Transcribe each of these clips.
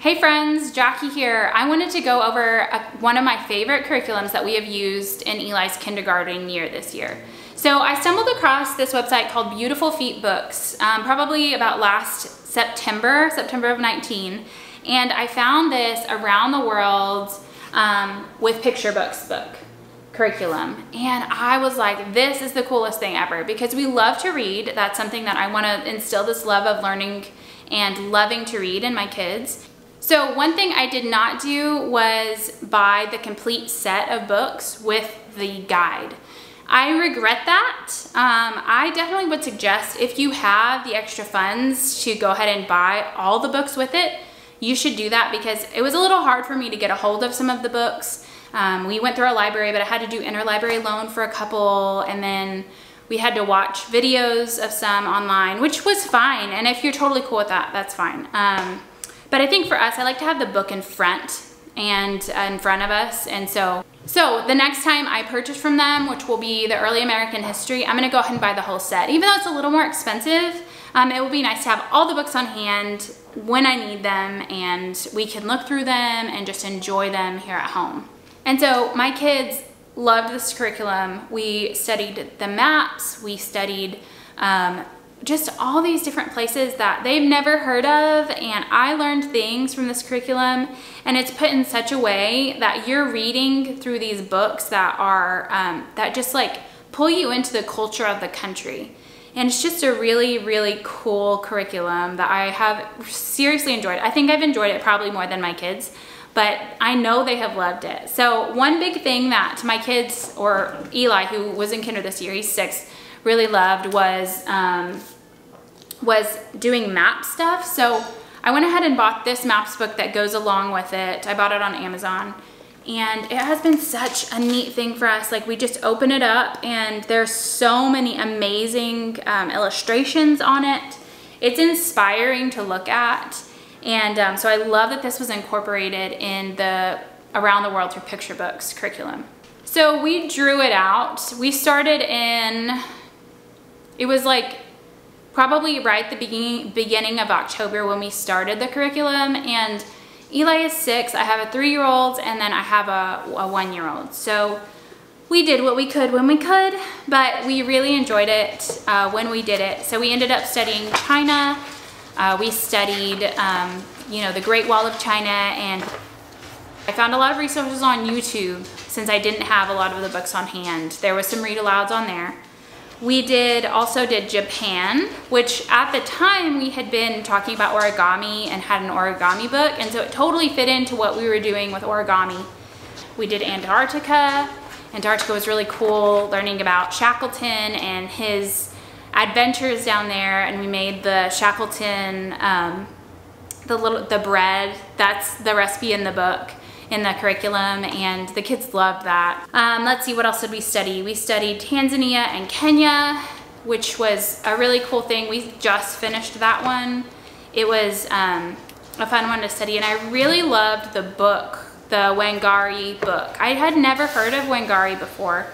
Hey friends, Jackie here. I wanted to go over one of my favorite curriculums that we have used in Eli's kindergarten year this year. So I stumbled across this website called Beautiful Feet Books, probably about last September of 19, and I found this Around the World with Picture Books book curriculum, and I was like, this is the coolest thing ever, because we love to read. That's something that I want to instill, this love of learning and loving to read in my kids. So one thing I did not do was buy the complete set of books with the guide. I regret that. I definitely would suggest, if you have the extra funds, to go ahead and buy all the books with it. You should do that, because it was a little hard for me to get a hold of some of the books. We went through a library, but I had to do interlibrary loan for a couple, and then we had to watch videos of some online, which was fine. And if you're totally cool with that, that's fine. But I think for us, I like to have the book in front and in front of us. And so the next time I purchase from them, which will be the early American history, I'm gonna go ahead and buy the whole set. Even though it's a little more expensive, it will be nice to have all the books on hand when I need them, and we can look through them and just enjoy them here at home. And so my kids loved this curriculum. We studied the maps, we studied just all these different places that they've never heard of, and I learned things from this curriculum, and it's put in such a way that you're reading through these books that are that just like pull you into the culture of the country. And it's just a really cool curriculum that I have seriously enjoyed. I think I've enjoyed it probably more than my kids, but I know they have loved it. So one big thing that my kids, or Eli, who was in kinder this year, he's 6, really loved was doing map stuff. So I went ahead and bought this maps book that goes along with it. I bought it on Amazon, and it has been such a neat thing for us. Like, we just open it up and there's so many amazing illustrations on it. It's inspiring to look at. And so I love that this was incorporated in the Around the World Through Picture Books curriculum. So we drew it out. We started in, it was like probably right at the beginning of October when we started the curriculum, and Eli is 6, I have a 3-year-old, and then I have a 1-year-old. So we did what we could when we could, but we really enjoyed it when we did it. So we ended up studying China. We studied, you know, the Great Wall of China, and I found a lot of resources on YouTube since I didn't have a lot of the books on hand. There was some read-alouds on there. We also did Japan, which at the time we had been talking about origami and had an origami book, and so it totally fit into what we were doing with origami. We did Antarctica. Antarctica was really cool, learning about Shackleton and his adventures down there, and we made the Shackleton, the bread. That's the recipe in the book, in the curriculum, and the kids loved that. Let's see, what else did we study? We studied Tanzania and Kenya, which was a really cool thing. We just finished that one. It was a fun one to study, and I really loved the book, the Wangari book. I had never heard of Wangari before,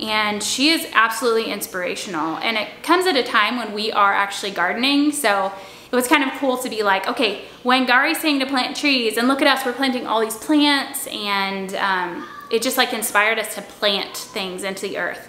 and she is absolutely inspirational. And it comes at a time when we are actually gardening, so it was kind of cool to be like, okay, Wangari's saying to plant trees, and look at us, we're planting all these plants, and it just like inspired us to plant things into the earth.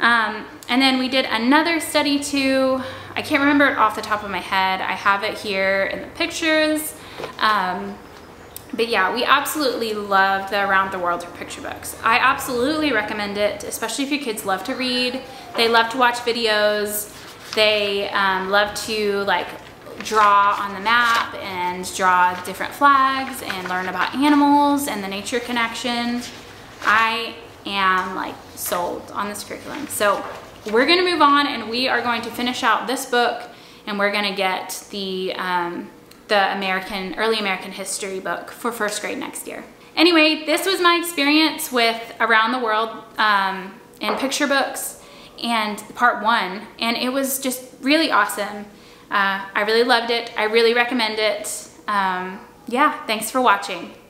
And then we did another study too. I can't remember it off the top of my head. I have it here in the pictures. But yeah, we absolutely loved the Around the World Through Picture Books. I absolutely recommend it, especially if your kids love to read. They love to watch videos. They love to like draw on the map and draw different flags and learn about animals and the nature connection. I am like sold on this curriculum. So we're gonna move on, and we are going to finish out this book, and we're gonna get the early American history book for first grade next year. Anyway, this was my experience with Around the World in Picture Books, and part 1, and it was just really awesome. I really loved it. I really recommend it. Yeah, thanks for watching.